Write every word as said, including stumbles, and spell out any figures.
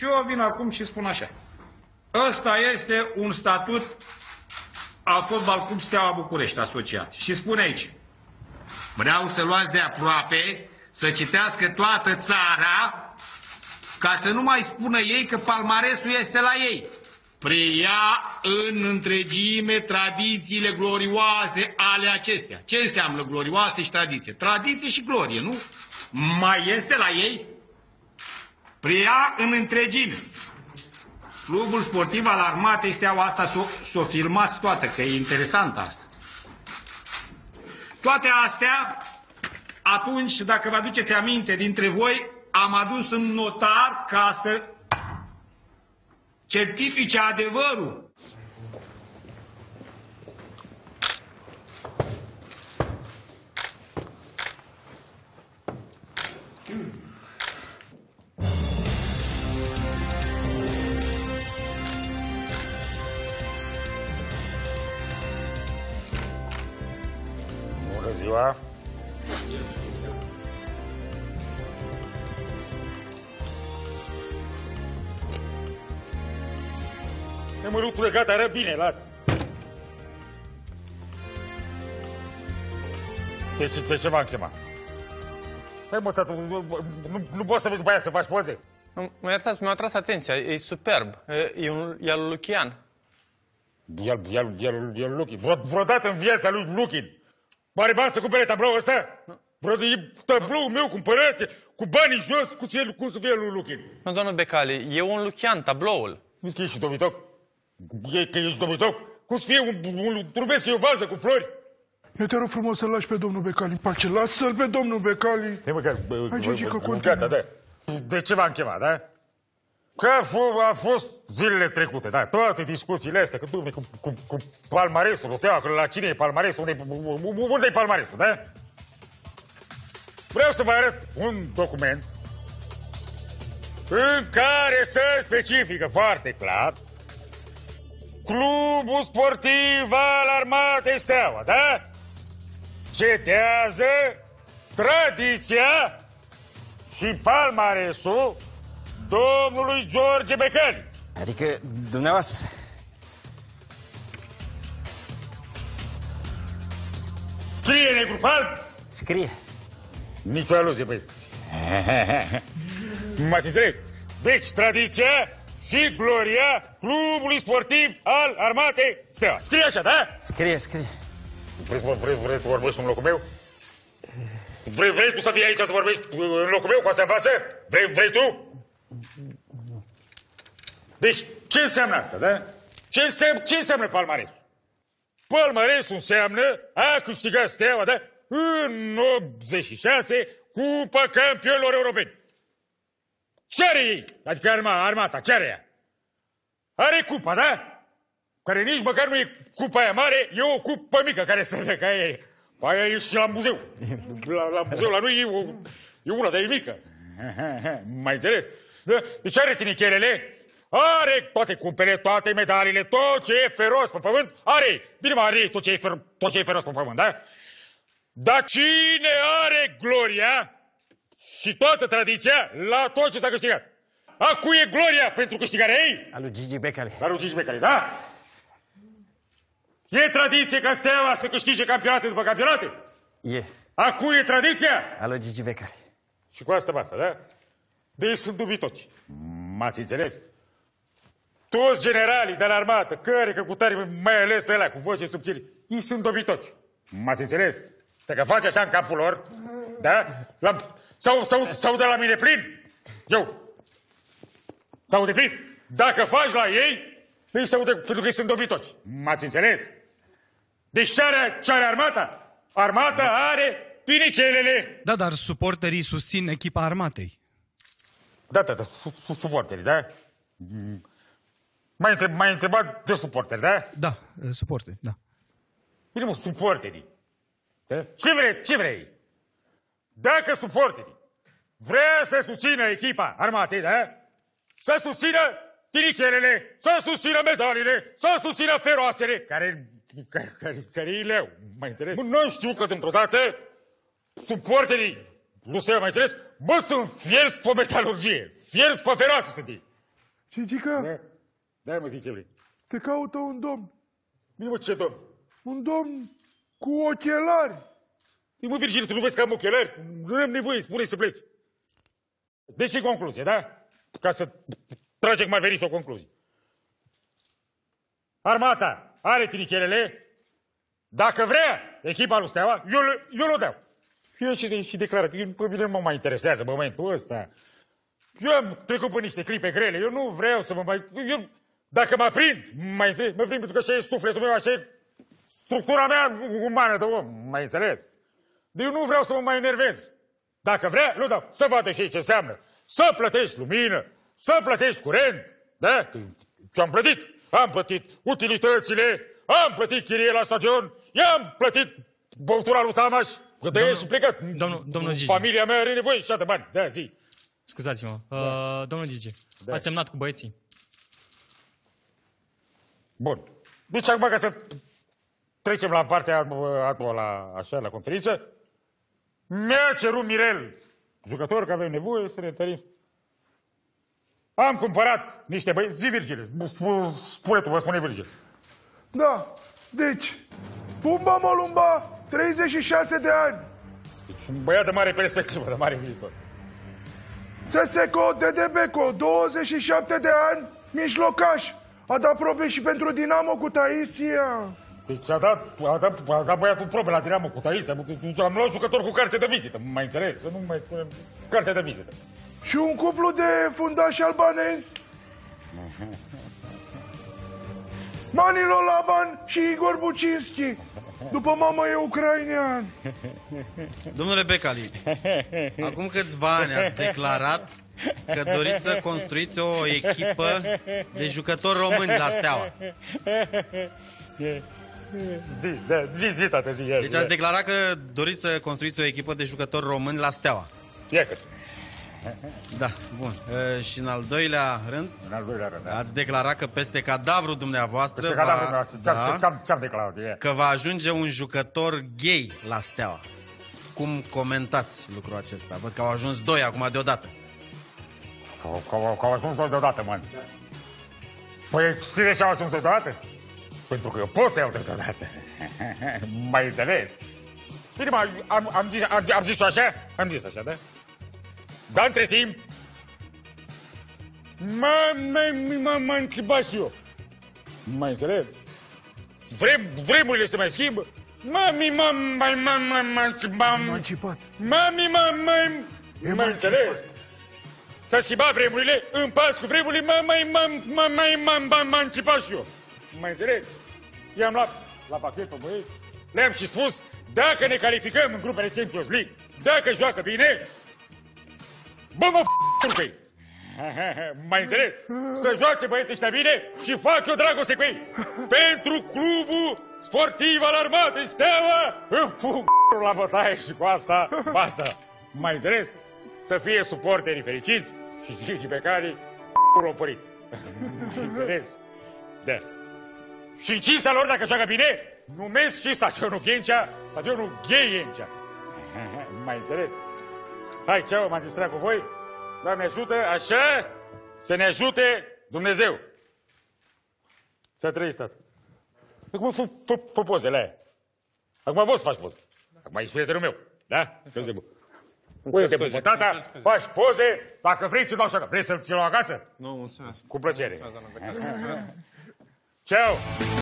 Și eu vin acum și spun așa. Ăsta este un statut al Fotbal Club Steaua București asociat. Și spune aici. Vreau să luați de aproape, să citească toată țara, ca să nu mai spună ei că palmaresul este la ei. Preia în întregime tradițiile glorioase ale acestea. Ce înseamnă glorioase și tradiție? Tradiție și glorie, nu? Mai este la ei? Preia în întregime. Clubul Sportiv al Armatei Steaua, asta s-o, s-o filmați toată, că e interesant asta. Toate astea, atunci, dacă vă aduceți aminte dintre voi, am adus în notar ca să certifice adevărul. Bună ziua! Mă lucrurile gata, ară bine, las. Deci, de ce m-am chemat? Păi, mă, tatu, nu, nu, nu poți să vezi după aia să faci poze? Mă iertați, mi-a atras atenția, e superb. E, e un e al Lucian. E-al, e-al, e-al, e-al Luchin. Vre, vreodată în viața lui Luchin. Pare bani să cumpere tabloul ăsta? Vreodată e tabloul meu cumpărat, cu banii jos, cu ce, cum să fie lui Luchin. Nu, domnul Becali, e un Lucian, tabloul. Nu-ți că ești domitoc? E că ești domitoc? Cum să fie un... un nu vezi că e o vază cu flori? Eu te rog frumos să-l lași pe domnul Becali în pace. Lasă-l pe domnul Becali. Te mă, că... Gata, da. De ce m-am chemat, da? Că a, a fost zilele trecute, da? Toate discuțiile astea, că dumne, cu, cu, cu palmaresul, Steaua, că la cine e palmaresul, unde e, unde e palmaresul, da? Vreau să vă arăt un document în care se specifică foarte clar Clubul Sportiv al Armatei Steaua, da? Cetează tradiția și palmaresul domnului George Becali. Adică, dumneavoastră... Scrie, negru palm? Scrie. Nici o aluzie, băi. M-ați înțeles? Deci, tradiția și gloria Clubului Sportiv al Armatei Steaua. Scrie așa, da? Scrie, scrie. Vreți, vre, vre, să vorbești în locul meu? Vre, vrei tu să fii aici să vorbești în locul meu, cu asta în față? Vrei, vrei tu? Deci, ce înseamnă asta, da? Ce înseamnă, ce înseamnă palmaresul? Palmaresul înseamnă a câștigat Steaua, da? În optzeci și șase, Cupa Campionilor Europeni. Ce are ei? Adică arma, armata, ce are ea? Are cupa, da? Care nici măcar nu e cupa aia mare, e o cupă mică care se ca aia e. Aia e și la muzeu. La, la muzeu, la noi e, o, e una, dar e mică. Mai înțeles? Deci are tinichelele, are toate cumpele, toate medalile, tot ce e feros pe pământ, are. Bine mă, are tot ce e, fer, tot ce e feros pe pământ, da? Dar cine are gloria și toată tradiția la tot ce s-a câștigat? A cui e gloria pentru câștigarea ei? A lui Gigi Becali. A lui Gigi Becali, da? E tradiție ca Steaua să câștige campionate după campionate? E. A cui e tradiția? A lui Gigi Becali. Și cu asta basta, da? Deci sunt dubitoci. M-ați înțeles? Toți generalii de la armată, care că cu tare, mai ales ăla, cu voce subțiri, ei sunt dubitoci. M-ați înțeles? Dacă faci așa în capul lor, da? La... Sau, sau, sau de la mine plin? Eu. Sau de plin? Dacă faci la ei, ei se aude pentru că ei sunt dobitoci. M-ați înțeles? Deci ce are, ce are armata? Armata are tinichelele. Da, dar suporterii susțin echipa armatei. Da, da, da, su, su, suporterii, da? M-ai întreb, m-ai întrebat de suporteri, da? Da, suporteri, da. Bine, mă, suporterii. Da? Ce vrei, ce vrei? Dacă suporterii vrea să susțină echipa armatei, da? Să susțină tinichelele, să susțină medalile, să susțină feroasele, care, care, care, care îi leau, mai înțeles? Nu știu că, dintr-o dată, suporterii, nu se mai înțeles, bă, sunt fierți pe metalurgie, fierți pe feroase sunt ei. Ce, Gica? Da, mă, zice lui. Te caută un domn. Bine, mă, ce domn? Un domn cu ochelari. Mă, Virgil, tu nu vezi că am ochelari? Nu am nevoie, spune să pleci. Deci e concluzie, da? Ca să tragem mai venit o concluzie. Armata are tinichelele. Dacă vrea echipa lui Steaua, eu, eu le dau. Eu și, și declară, pe mine nu mă mai interesează momentul ăsta. Eu am trecut pe niște clipe grele, eu nu vreau să mă mai... Eu, dacă mă prind, mai mă prind pentru că așa e sufletul meu, așa e structura mea umană de om, mai înțeles? Deci eu nu vreau să mă mai enervez. Dacă vrea, le dau. Să vadă și ce înseamnă. Să plătești lumină, să plătești curent, da? Și am plătit. Am plătit utilitățile, am plătit chirie la stadion, i-am plătit băutura lui Tamași, că de ești plecat. Domnul, domnul Gigi. Familia mea are nevoie și așa de bani. Da, zi. Scuzați-mă. Da. Uh, domnul Gigi, da. Ați semnat cu băieții? Bun. Deci acum ca să trecem la partea acolo, la, așa, la conferință, mi-a cerut Mirel, jucător, că avem nevoie să ne întărim. Am cumpărat niște băieți. Zi, Virgil. Spune tu, vă spune Virgil. Da. Deci, Pumba, malumba, treizeci și șase de ani. Deci, un băiat de mare perspectivă, de mare viitor. S S C O, T D B, douăzeci și șapte de ani, mijlocaș. A dat probe și pentru Dinamo cu Taisia. Deci a dat, a dat, a dat băiatul probe la Dinamo cu Taisia. Am luat jucător cu carte de vizită, mai înțeles, să nu mai spunem carte de vizită. Și un cuplu de fundași albanezi, Manilo Laban și Igor Bucinski. După mama e ucrainean. Domnule Becali, acum câți bani ați declarat că doriți să construiți o echipă de jucători români la Steaua? Zi, da, zi, zi, tată, zi. Deci ați declarat că doriți să construiți o echipă de jucători români la Steaua. Ia că. Da, bun. E, și în al doilea rând, în al doilea rând, ați declarat că peste cadavrul dumneavoastră, peste cadavrul dumneavoastră da, ce-am, ce-am declarat, e. Că va ajunge un jucător gay la Steaua. Cum comentați lucrul acesta? Văd că au ajuns doi acum deodată. Că, că, că au ajuns doi deodată, mă. Da. Păi știi de ce au ajuns deodată? Pentru că eu pot să iau deodată. Mai înțeles? Bine, mă, am, am zis-o am, am zis așa? Am zis așa, da? Dar între timp, m-am întrebat și eu. Mai înțeleg? Vrem, vremurile se mai schimbă? Mami, mami, mami, mami, mami, mami, emancipat. Mami, mami, mami, mai înțeleg? S-a schimbat vremurile, în pas cu vremurile, mami, mami, mami, mami, mami, m-am întrebat și eu. Mai înțeleg? I-am luat la pachet pe băieți, le-am și spus, dacă ne calificăm în grupele Champions League, dacă joacă bine, bă, mă, f***uri. Mai înțeleg? Să joace băieții ăștia bine și fac eu dragoste cu ei. Pentru Clubul Sportiv al Armatei Steaua, îmi pun la bătaie și cu asta, basta. Mai înțeles? Să fie suporterii fericiți și Gigi Becali, f***ul opărit. Mai înțeles? Da. Și în cinsta lor, dacă joacă bine, numesc și stadionul Ghencia, stadionul Ghencia. Mai înțeles? Hai, ceau, m-am distrat cu voi. Doamne ajută, așa, să ne ajute Dumnezeu. Să trăiți, tată. Acum fă, fă, fă pozele aia. Acum poți să faci poze. Acum ești prietenul meu, da? Uite-te cu tata, faci poze, dacă vrei ți-l dau așa. Vrei să-l ți-l luau acasă? Nu, mulțumesc. Cu plăcere. Mulțumesc, doamne. Ceau!